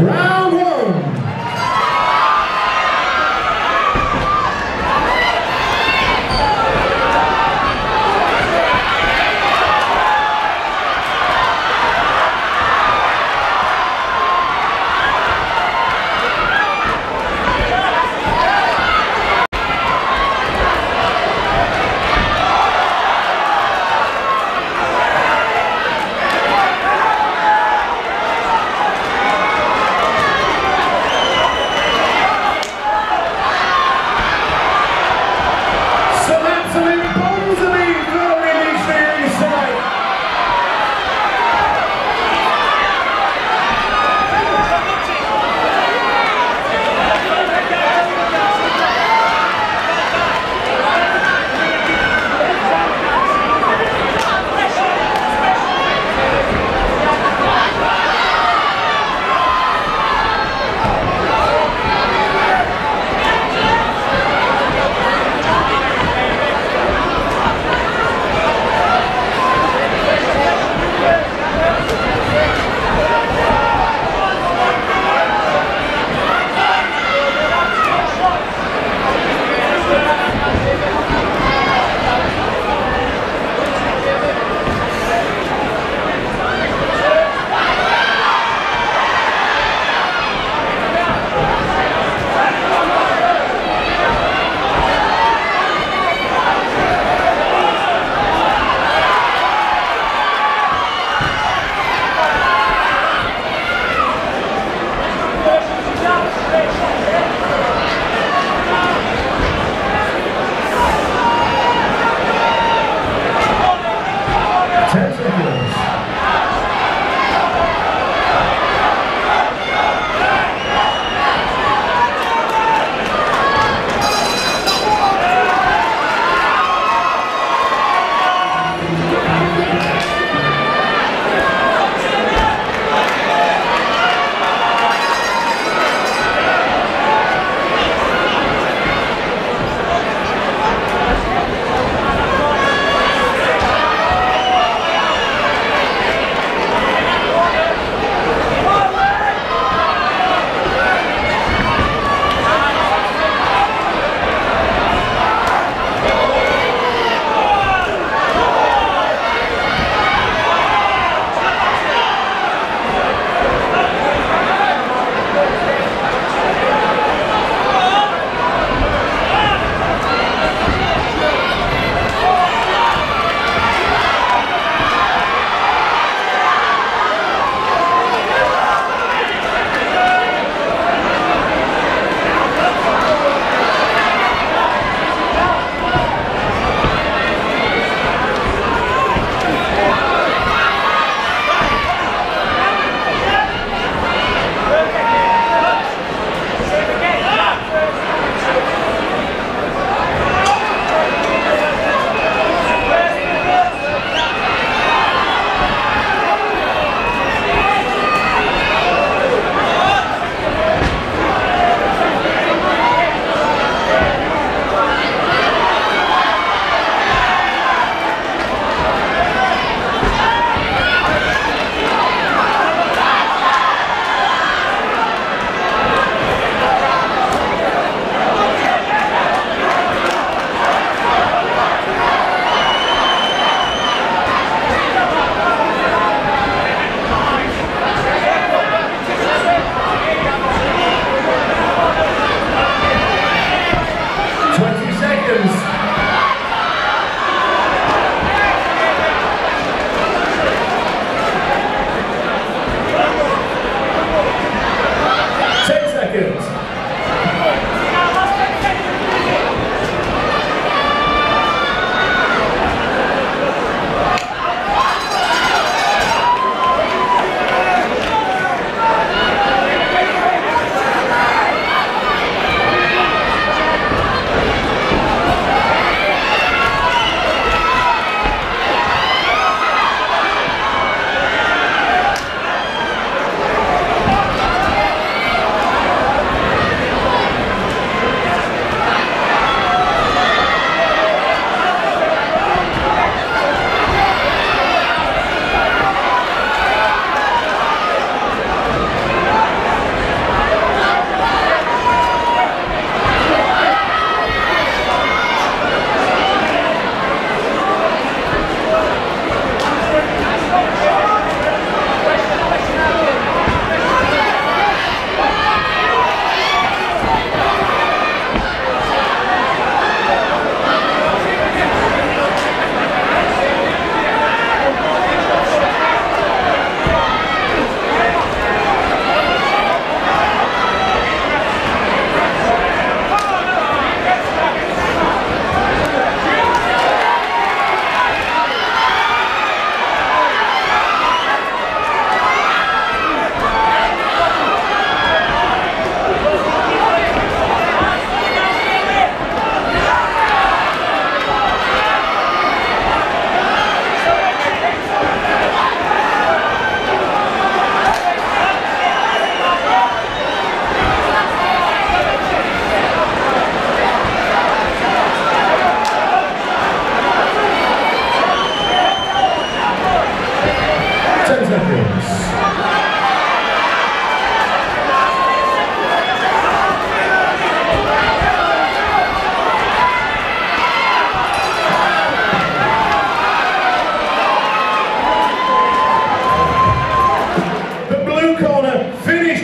Round one.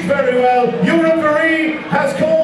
very well. Europe Marie has called.